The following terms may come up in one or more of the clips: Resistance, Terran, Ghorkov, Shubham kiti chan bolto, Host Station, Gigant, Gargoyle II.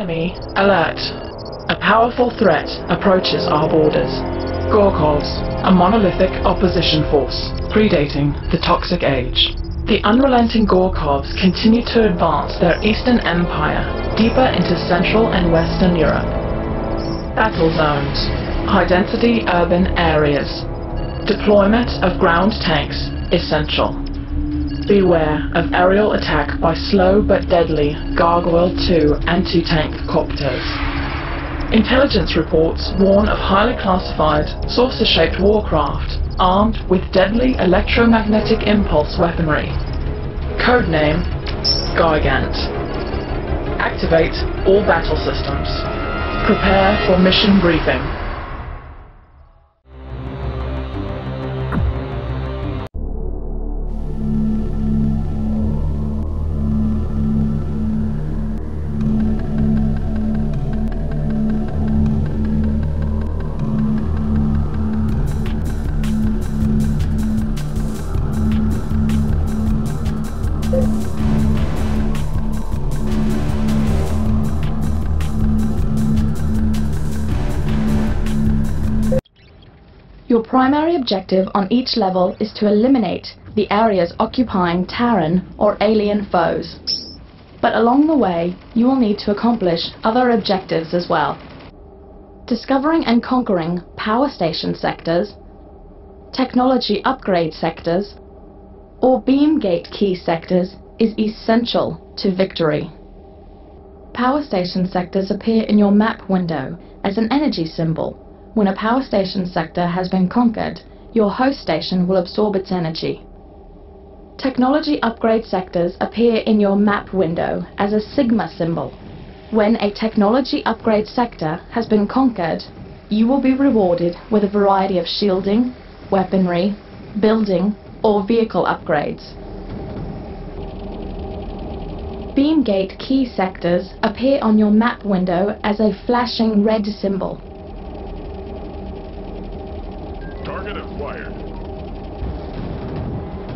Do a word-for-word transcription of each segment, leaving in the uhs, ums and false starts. Enemy alert. A powerful threat approaches our borders. Ghorkovs, a monolithic opposition force, predating the Toxic Age. The unrelenting Ghorkovs continue to advance their eastern empire deeper into Central and Western Europe. Battle zones. High-density urban areas. Deployment of ground tanks essential. Beware of aerial attack by slow but deadly Gargoyle two anti-tank copters. Intelligence reports warn of highly classified, saucer-shaped warcraft armed with deadly electromagnetic impulse weaponry. Codename Gigant. Activate all battle systems. Prepare for mission briefing. Your primary objective on each level is to eliminate the areas occupying Terran or alien foes. But along the way, you will need to accomplish other objectives as well. Discovering and conquering power station sectors, technology upgrade sectors, or beam gate key sectors is essential to victory. Power station sectors appear in your map window as an energy symbol. When a power station sector has been conquered, your host station will absorb its energy. Technology upgrade sectors appear in your map window as a sigma symbol. When a technology upgrade sector has been conquered, you will be rewarded with a variety of shielding, weaponry, building, or vehicle upgrades. Beam gate key sectors appear on your map window as a flashing red symbol.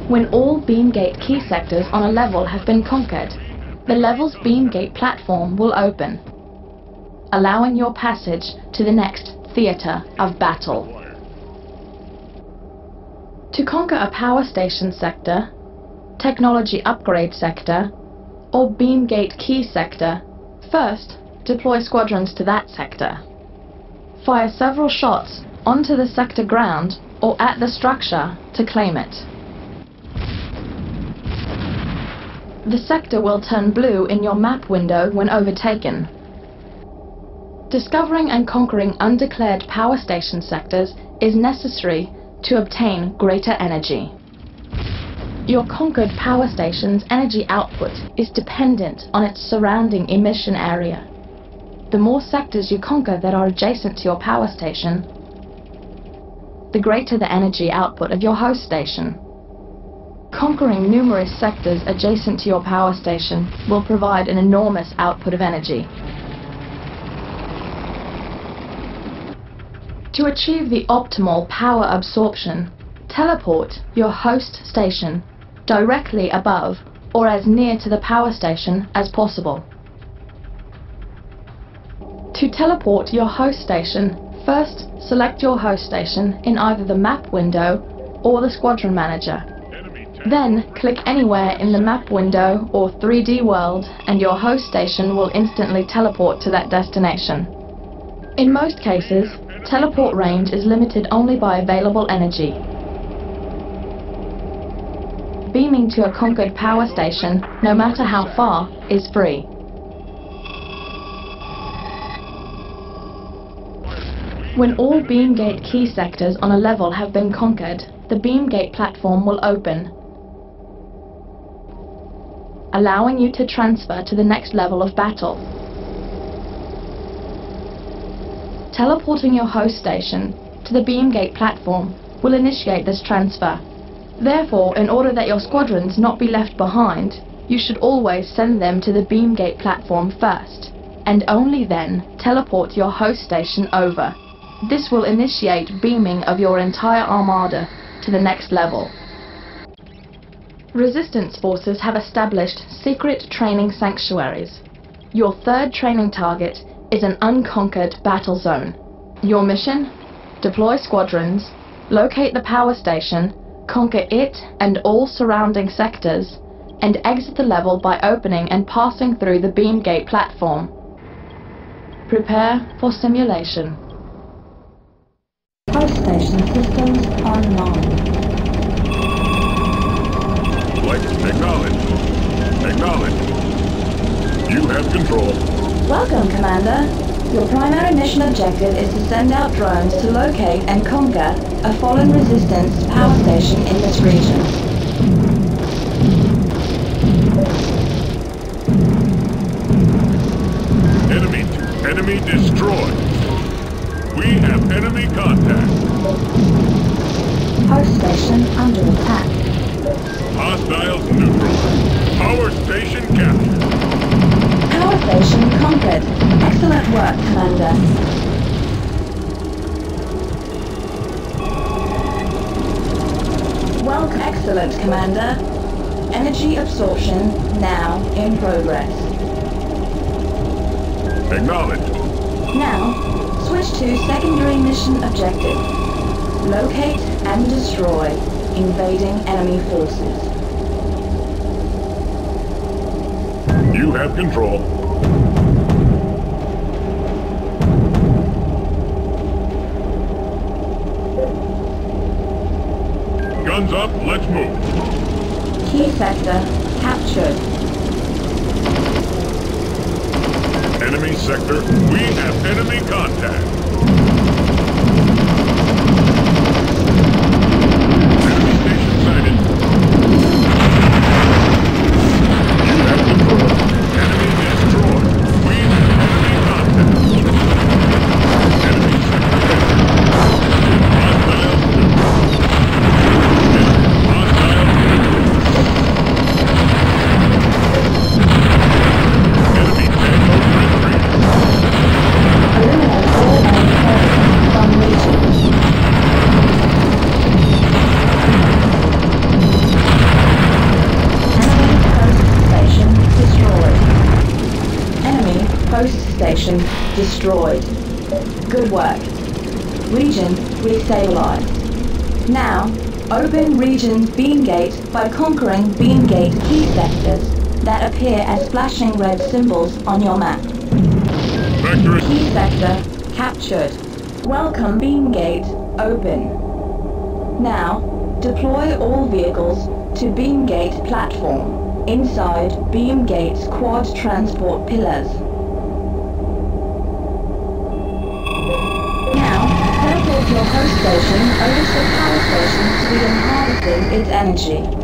When all beamgate key sectors on a level have been conquered, the level's beamgate platform will open, allowing your passage to the next theater of battle. To conquer a power station sector, technology upgrade sector, or beamgate key sector, first deploy squadrons to that sector. Fire several shots onto the sector ground or at the structure to claim it. The sector will turn blue in your map window when overtaken. Discovering and conquering undeclared power station sectors is necessary to obtain greater energy. Your conquered power station's energy output is dependent on its surrounding emission area. The more sectors you conquer that are adjacent to your power station, the greater the energy output of your host station. Conquering numerous sectors adjacent to your power station will provide an enormous output of energy. To achieve the optimal power absorption, teleport your host station directly above or as near to the power station as possible. To teleport your host station, first select your host station in either the map window or the squadron manager. Then, click anywhere in the map window or three D world and your host station will instantly teleport to that destination. In most cases, teleport range is limited only by available energy. Beaming to a conquered power station, no matter how far, is free. When all beamgate key sectors on a level have been conquered, the beamgate platform will open, allowing you to transfer to the next level of battle. Teleporting your host station to the beamgate platform will initiate this transfer. Therefore, in order that your squadrons not be left behind, you should always send them to the beamgate platform first, and only then teleport your host station over. This will initiate beaming of your entire armada to the next level. Resistance forces have established secret training sanctuaries. Your third training target is an unconquered battle zone. Your mission? Deploy squadrons, locate the power station, conquer it and all surrounding sectors, and exit the level by opening and passing through the beam gate platform. Prepare for simulation. Host station systems online. Acknowledged. Acknowledged. You have control. Welcome, Commander. Your primary mission objective is to send out drones to locate and conquer a fallen resistance power station in this region. Enemy, enemy destroyed. We have enemy contact. Host station under attack. Hostiles neutralized. Power station captured. Power station conquered. Excellent work, Commander. Welcome, excellent, Commander. Energy absorption now in progress. Acknowledged. Now, switch to secondary mission objective. Locate and destroy invading enemy forces. You have control. Guns up, let's move. Key sector captured. Enemy sector, we have enemy contact. Enemy station sighted. You have control. Enemy destroyed. We have enemy contact. Enemy sector captured. Hostile neutralized. Enemy tango. Host station destroyed. Good work. Region restabilized. Now, open region's beam gate by conquering beam gate key sectors that appear as flashing red symbols on your map. Factory. Key sector captured. Welcome beam gate open. Now, deploy all vehicles to beam gate platform inside beam gate's quad transport pillars. Your host station owns the power station to be harvesting its energy.